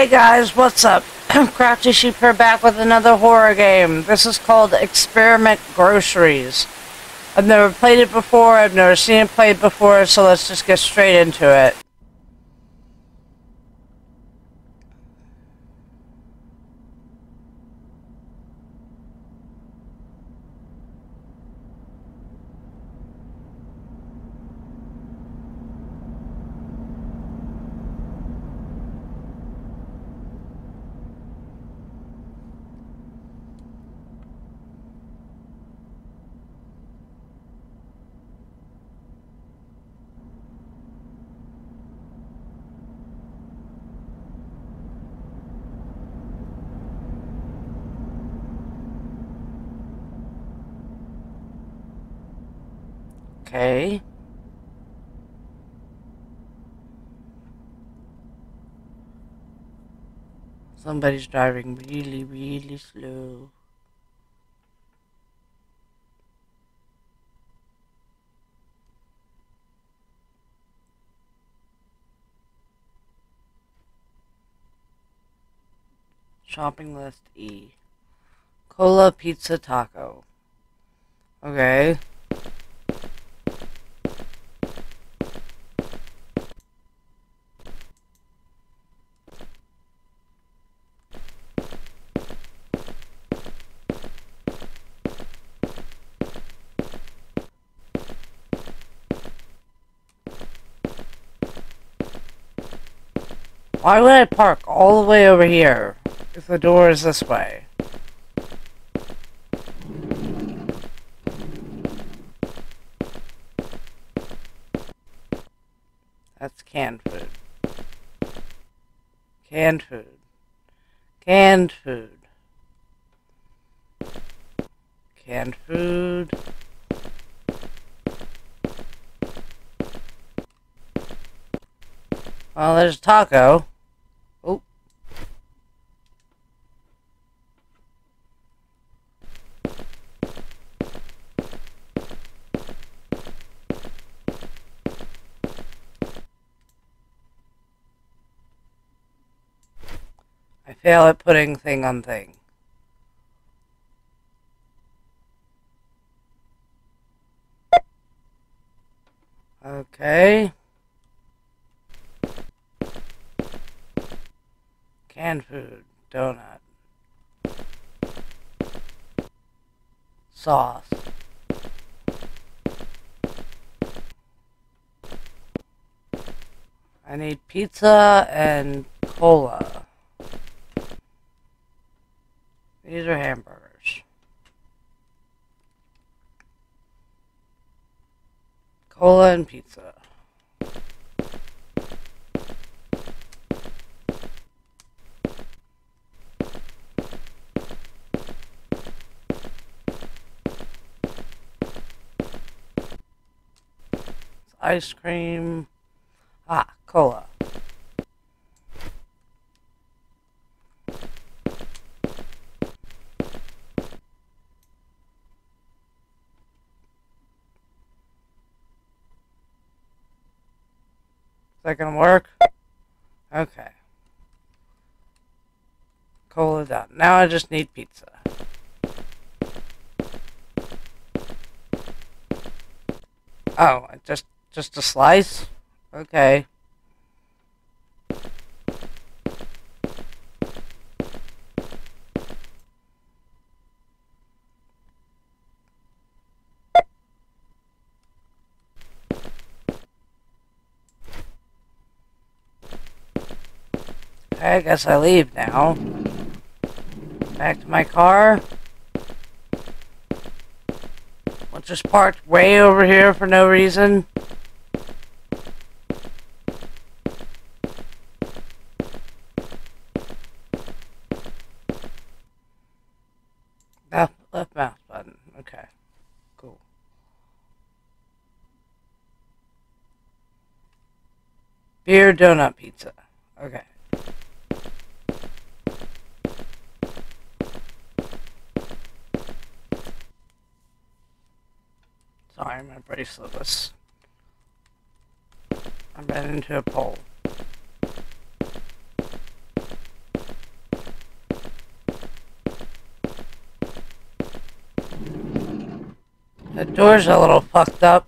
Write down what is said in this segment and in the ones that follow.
Hey guys, what's up? Crafty Sheep here, back with another horror game. This is called Experiment Groceries. I've never played it before, I've never seen it played before, so let's just get straight into it. Okay. Somebody's driving really, really slow. Shopping list E. Cola, pizza, taco. Okay. Why would I park all the way over here if the door is this way? That's canned food. Canned food. Canned food. Canned food. Well, there's a taco. Fail at putting thing on thing. Okay. Canned food. Donut. Sauce. I need pizza and cola. These are hamburgers. Cola and pizza. It's ice cream. Ah, cola. Is that gonna work? Okay. Cola done. Now I just need pizza. Oh, just a slice? Okay. I guess I leave now. Back to my car. Which is parked way over here for no reason. Left mouse button. Okay. Cool. Beer, donut, pizza. Okay. Sorry, my bracelet was... I ran into a pole. Door's a little fucked up.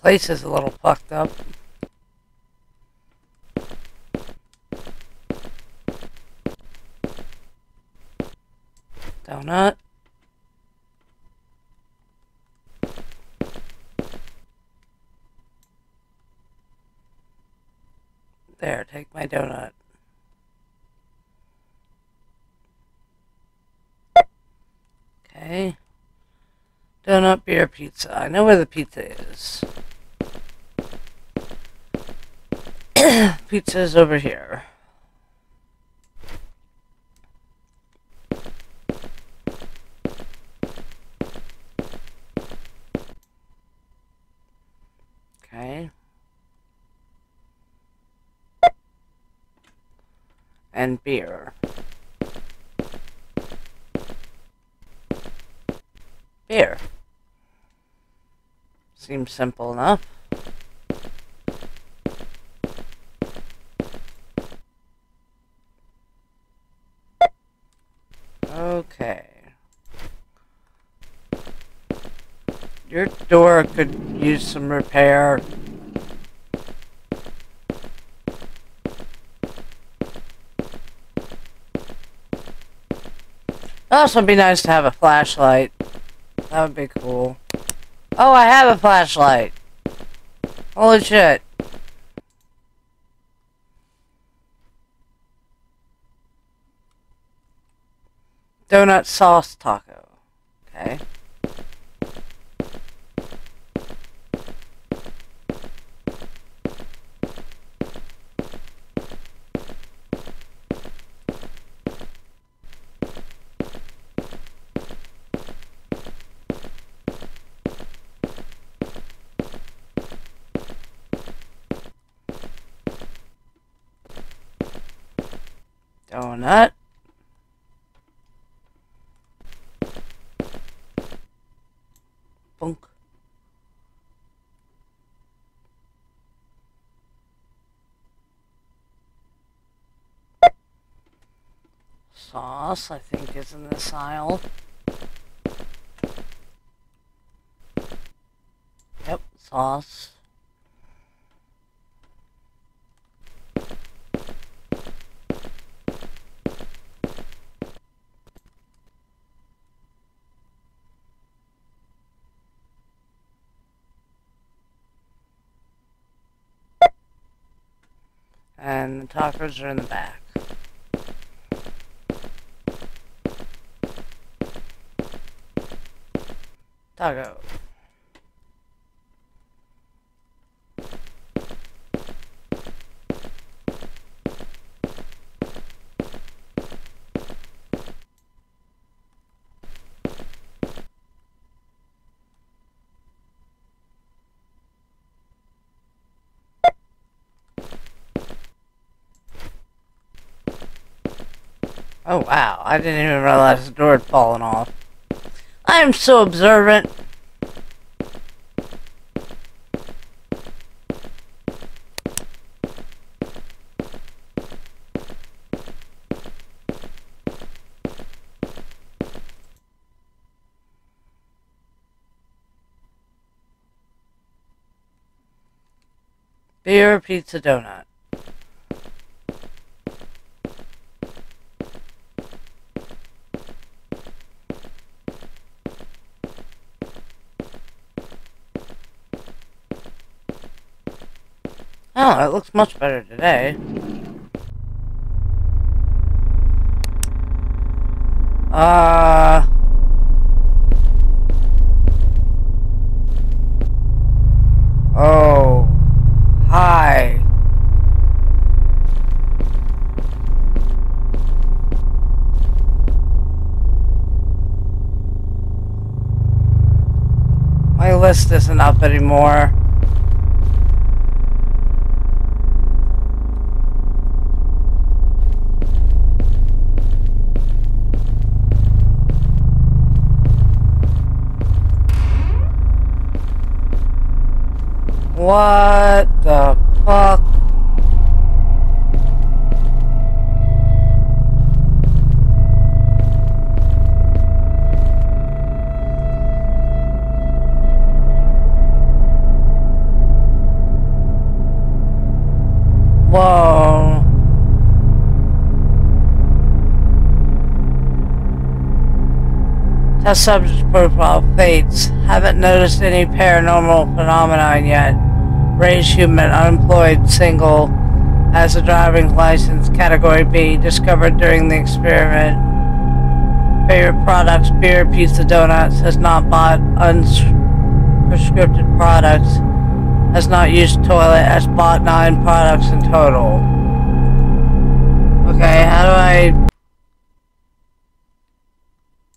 Place is a little fucked up. Donut. There, take my donut. Okay. Donut, beer, pizza. I know where the pizza is. Pizza's over here. Okay. And beer. Beer. Seems simple enough. Okay. Your door could use some repair. It'd also be nice to have a flashlight. That would be cool. Oh, I have a flashlight. Holy shit. Donut sauce taco. Okay. Donut. Bonk. Sauce, I think, is in this aisle. Yep, sauce. And the tacos are in the back. Taco. Oh wow, I didn't even realize the door had fallen off. I am so observant. Beer, pizza, donut. Oh, it looks much better today. Oh. Hi. My list isn't up anymore. What the fuck? Whoa. Test subject's profile fades. Haven't noticed any paranormal phenomenon yet. Raised human, unemployed, single, has a driving license, category B, discovered during the experiment. Favorite products, beer, pizza, donuts, has not bought unprescripted products, has not used toilet, has bought 9 products in total. Okay, how do I...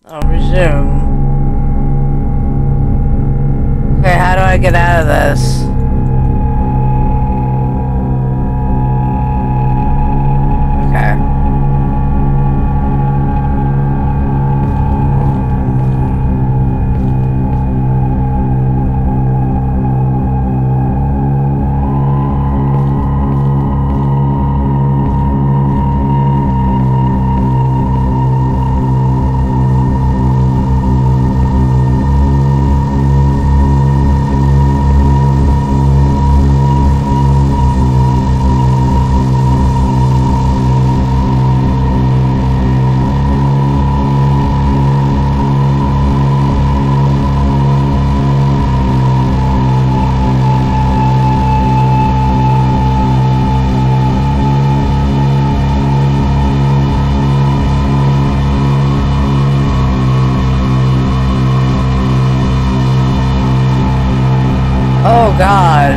I'll resume. Okay, how do I get out of this? Okay. God.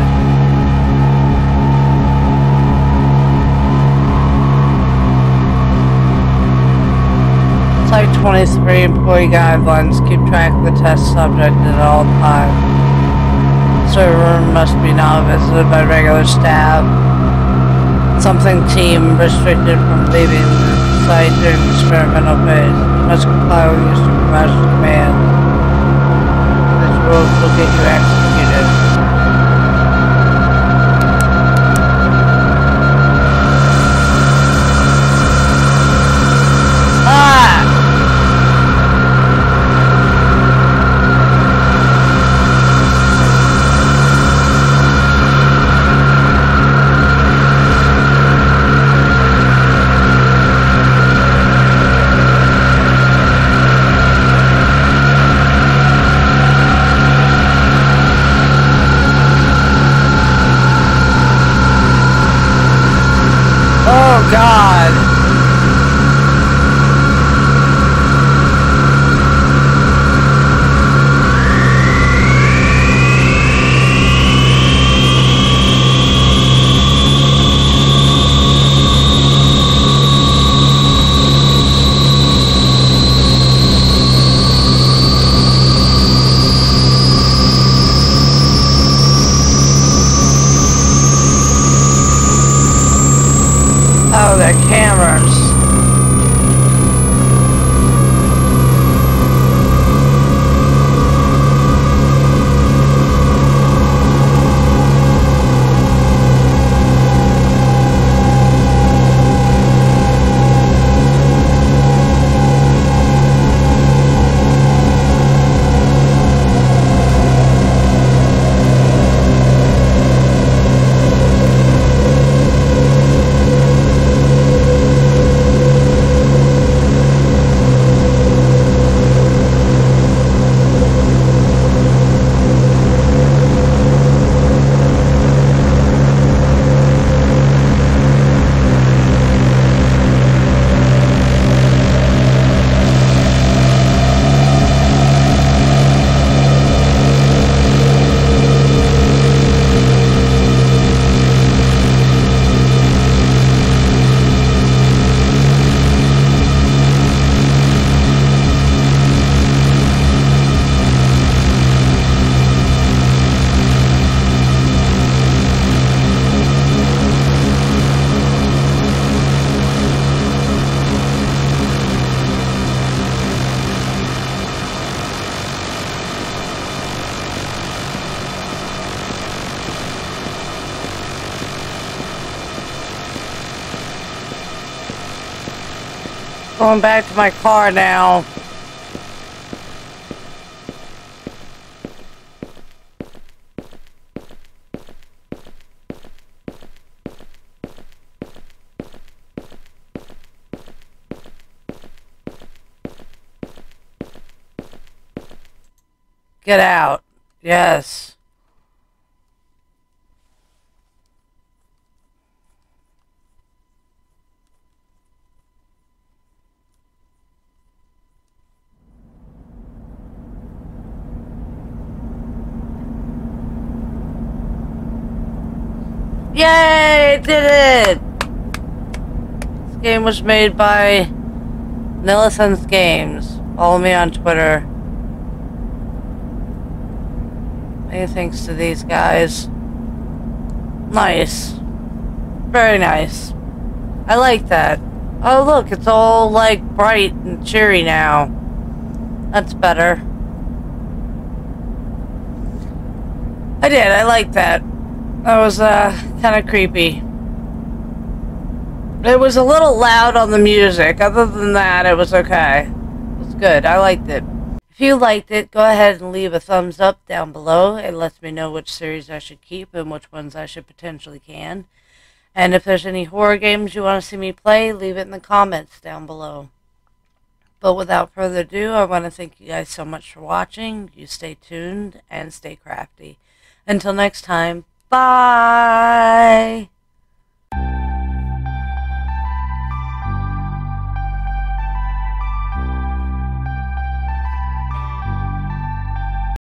Type 23 employee guidelines. Keep track of the test subject at all times. Server room must be not visited by regular staff. Something team restricted from leaving the site during the experimental phase. Must comply with your supervisor's command. This rules will get you executed. God. Going back to my car now. Get out. Yes. Yay! Did it! This game was made by Nihilanth's Games. Follow me on Twitter. Many thanks to these guys. Nice. Very nice. I like that. Oh look, it's all like bright and cheery now. That's better. I did, I like that. That was kind of creepy. It was a little loud on the music. Other than that, it was okay. It was good. I liked it. If you liked it, go ahead and leave a thumbs up down below. It lets me know which series I should keep and which ones I should potentially can. And if there's any horror games you want to see me play, leave it in the comments down below. But without further ado, I want to thank you guys so much for watching. You stay tuned and stay crafty. Until next time. Bye.